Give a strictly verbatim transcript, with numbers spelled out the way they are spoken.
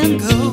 can go.